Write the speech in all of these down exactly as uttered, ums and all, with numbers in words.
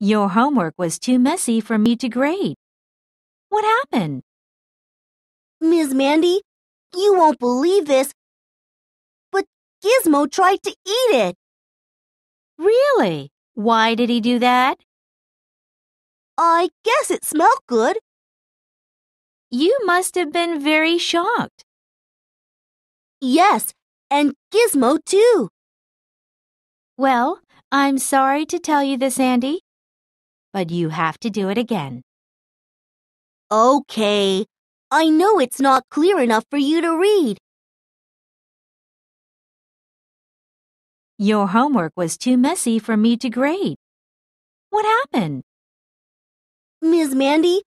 Your homework was too messy for me to grade. What happened? Miz Mandy, you won't believe this, but Gizmo tried to eat it. Really? Why did he do that? I guess it smelled good. You must have been very shocked. Yes, and Gizmo too. Well, I'm sorry to tell you this, Andy, but you have to do it again. Okay, I know it's not clear enough for you to read. Your homework was too messy for me to grade. What happened? Miz Mandy,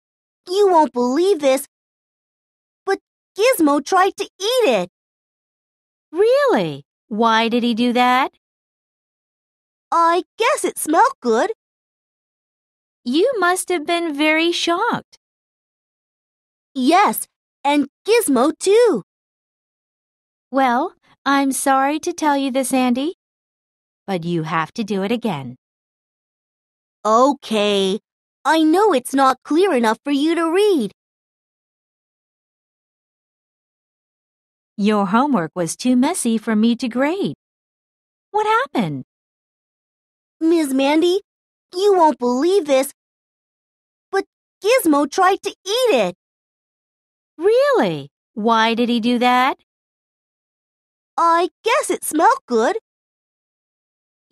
you won't believe this, but Gizmo tried to eat it. Really? Why did he do that? I guess it smelled good. You must have been very shocked. Yes, and Gizmo too. Well, I'm sorry to tell you this, Andy, but you have to do it again. Okay, I know it's not clear enough for you to read. Your homework was too messy for me to grade. What happened? Miz Mandy, you won't believe this, but Gizmo tried to eat it. Really? Why did he do that? I guess it smelled good.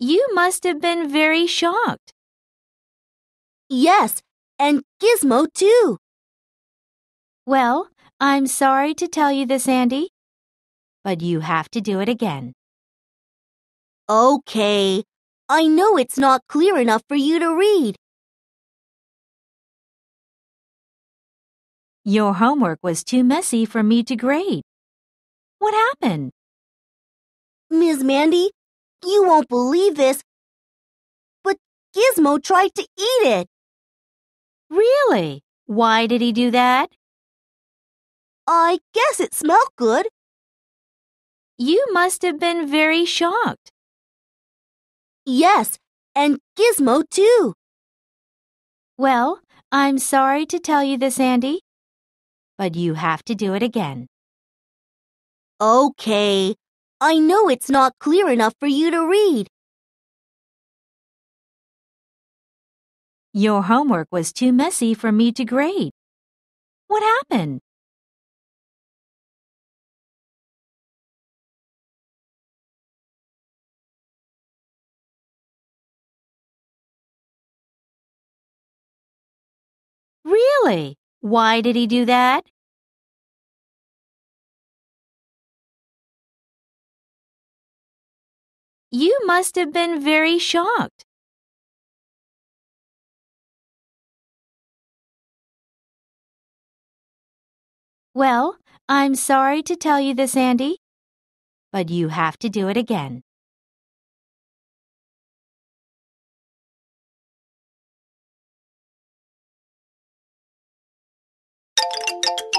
You must have been very shocked. Yes, and Gizmo too. Well, I'm sorry to tell you this, Andy, but you have to do it again. Okay. I know it's not clear enough for you to read. Your homework was too messy for me to grade. What happened? Miz Mandy, you won't believe this, but Gizmo tried to eat it. Really? Why did he do that? I guess it smelled good. You must have been very shocked. Yes, and Gizmo too. Well, I'm sorry to tell you this, Andy, but you have to do it again. Okay, I know it's not clear enough for you to read. Your homework was too messy for me to grade. What happened? Really? Why did he do that? You must have been very shocked. Well, I'm sorry to tell you this, Andy, but you have to do it again. Thank you.